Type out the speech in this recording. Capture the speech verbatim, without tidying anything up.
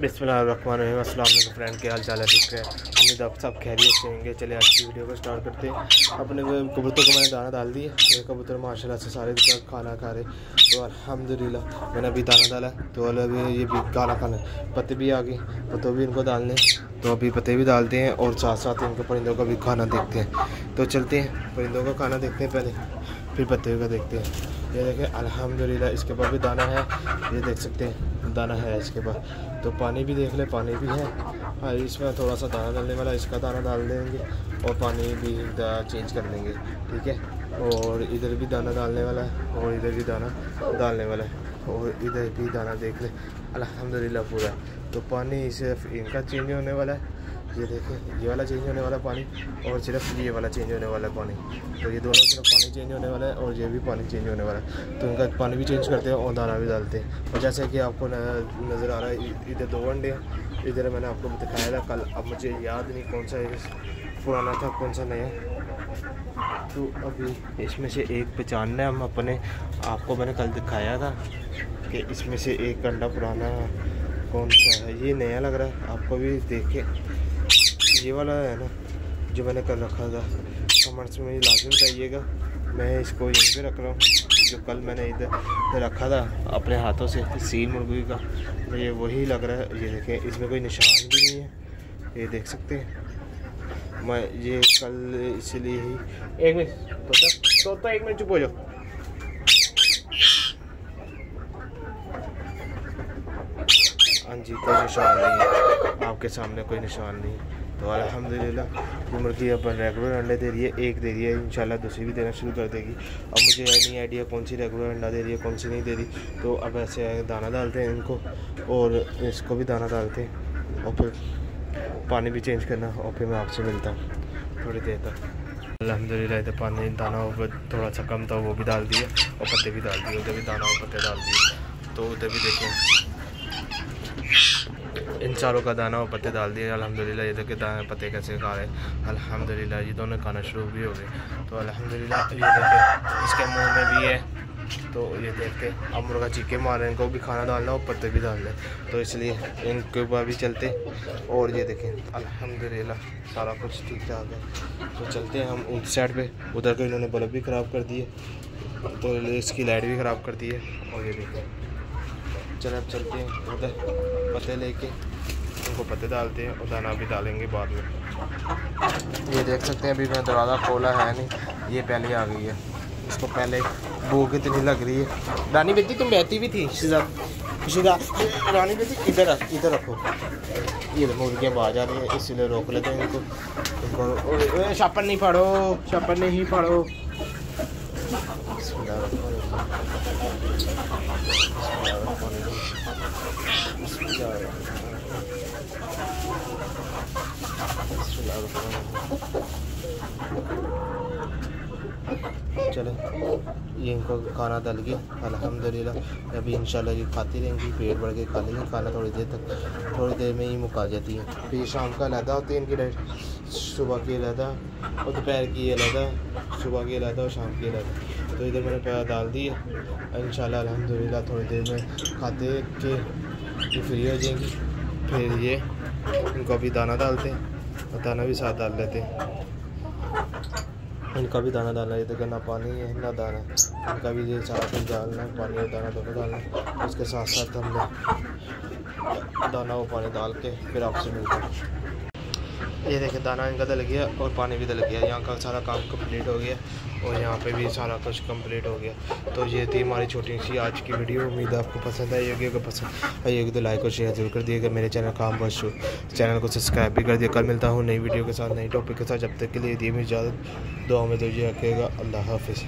बिस्मिल्लाहिर्रहमानिर्रहीम। अस्सलाम वालेकुम फ्रेंड, क्या हाल चाल है? ठीक है, उम्मीद आप सब खैरियत से होंगे। चले आज की वीडियो को स्टार्ट करते हैं। अपने कबूतर को मैंने दाना डाल दिया। मेरे कबूतर माशाल्लाह से सारे खाना खा रहे, तो अल्हम्दुलिल्लाह मैंने अभी दाना डाला, तो अभी ये भी खाना खाना पत्ते भी आ गए, पत्तों भी इनको डालने, तो अभी पत्ते भी डालते हैं और साथ साथ इनको परिंदों का भी खाना देखते हैं। तो चलते हैं परिंदों का खाना देखते हैं पहले, फिर पत्ते का देखते हैं। ये देखें अल्हम्दुलिल्लाह इसके पास भी दाना है, ये देख सकते हैं दाना है इसके पास। तो पानी भी देख ले, पानी भी है। हाँ, इसमें थोड़ा सा दाना डालने वाला, इसका दाना डाल देंगे और पानी भी चेंज कर देंगे, ठीक है। और इधर भी दाना डालने वाला है और इधर भी दाना डालने वाला है और इधर भी दाना देख ले अल्हम्दुलिल्लाह पूरा। तो पानी सिर्फ इनका चेंज होने वाला है, ये देखें ये वाला चेंज होने वाला पानी और सिर्फ ये वाला चेंज होने वाला पानी। तो ये दोनों सिर्फ पानी चेंज होने वाला है और ये भी पानी चेंज होने वाला है। तो इनका पानी भी चेंज करते हैं और दाना भी डालते हैं। और जैसे कि आपको नज़र आ रहा है, इधर दो अंडे, इधर मैंने आपको दिखाया था कल। अब मुझे याद नहीं कौन सा पुराना था कौन सा नया। तो अभी इसमें से एक पहचानना है हम अपने आपको, मैंने कल दिखाया था कि इसमें से एक अंडा पुराना कौन सा है। ये नया लग रहा है आपको भी देखे, ये वाला है ना जो मैंने कल रखा था। कमेंट्स में लाजिम बताइएगा। मैं इसको यहीं पे रख रहा हूँ जो कल मैंने इधर रखा था अपने हाथों से सील मुर्गी का, तो ये वही लग रहा है। ये देखें इसमें कोई निशान भी नहीं है, ये देख सकते हैं। मैं ये कल इसलिए ही एक मिनट तोता तोता एक मिनट चुप हो जाओ। हाँ जी, कोई निशान नहीं है आपके सामने, कोई निशान नहीं है। तो अल्हम्दुलिल्लाह मुर्गी अपन रेगुलर अंडे दे रही है, एक दे रही है, इंशाल्लाह दूसरी भी देना शुरू कर देगी। अब मुझे नहीं आइडिया कौन सी रेगुलर अंडा दे रही है कौन सी नहीं दे रही। तो अब ऐसे दाना डालते हैं इनको और इसको भी दाना डालते हैं और फिर पानी भी चेंज करना, और फिर मैं आपसे मिलता हूँ थोड़ी देर तक। अल्हम्दुलिल्लाह इधर पानी दाना ऊपर थोड़ा सा कम था वो भी डाल दिया और पत्ते भी डाल दिए, उधर भी दाना और पत्ते डाल दिए। तो उधर भी देखें इन चारों का दाना और पत्ते डाल दिए अल्हम्दुलिल्लाह। ये देखिए दाना पत्ते कैसे खा रहे अल्हम्दुलिल्लाह। ये दोनों खाना शुरू भी हो गए, तो अल्हम्दुलिल्लाह। ये देखिए इसके मुंह में भी है, तो ये देखते अब मुर्गा चीके मार रहे हैं, इनको भी खाना डालना और पत्ते भी डालना है, तो इसलिए इनके ऊपर भी चलते। और ये देखें अल्हम्दुलिल्लाह सारा कुछ ठीक ठाक है। तो चलते हैं हम उस साइड पर, उधर के इन्होंने बल्ब भी ख़राब कर दिए, तो इसकी लाइट भी ख़राब कर दी है। और ये देखें चले अब चलते हैं उधर पत्ते लेके, उनको पत्ते डालते हैं और दाना भी डालेंगे बाद में। ये देख सकते हैं अभी मैं दरवाज़ा खोला है नहीं, ये पहले आ गई है। इसको पहले भूख कितनी लग रही है। रानी बेटी तुम बहती भी थी, शिदा रानी बेटी इधर इधर रखो। ये मुर्गियाँ बाहर जा रही है इसीलिए रोक लेते हैं इनको, इनको छापन नहीं फाड़ो, छापन नहीं फाड़ो। चलो ये इनको खाना डाल गया अल्हम्दुलिल्लाह। अभी इंशाल्लाह ये खाती रहेंगी, पेट भर के खा लेंगे खाना थोड़ी देर तक। थोड़ी देर में ही मुका जाती है, फिर शाम का अलहदा होती है इनकी डाइट, सुबह की अलहदा और दोपहर की अलहदा, सुबह की अलहदा और शाम की अलहदा। तो इधर मैंने पैदा डाल दी है इंशाल्लाह अल्हम्दुलिल्लाह। थोड़ी देर में खाते के ये फ्री हो जाएंगी, फिर ये इनको अभी दाना डालते हैं और दाना भी साथ डाल लेते हैं। इनका भी दाना डालना, ये देखिए ना पानी है ना दाना, इनका भी ये सारा कुछ डालना, पानी और दाना दोनों डालना। उसके साथ साथ हमने दाना और पानी डाल के फिर आपसे मिलते हैं। ये देखिए दाना इनका डल गया और पानी भी डल गया, यहाँ का सारा काम कंप्लीट हो गया और यहाँ पे भी सारा कुछ कंप्लीट हो गया। तो ये थी हमारी छोटी सी आज की वीडियो, उम्मीद आपको पसंद आई होगी। अगर पसंद आई होगी तो लाइक और शेयर जरूर कर दिएगा। मेरे चैनल काम बस चैनल को सब्सक्राइब भी कर दिया। कल मिलता हूँ नई वीडियो के साथ, नई टॉपिक के साथ। जब तक के लिए दिए मुझे इजाज़त, दुआ में तो ये रखिएगा। अल्लाह हाफिज़।